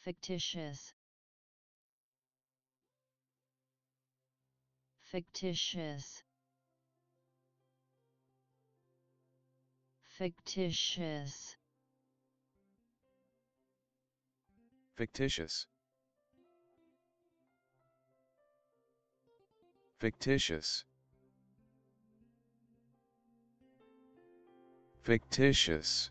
Fictitious. Fictitious. Fictitious. Fictitious. Fictitious. Fictitious.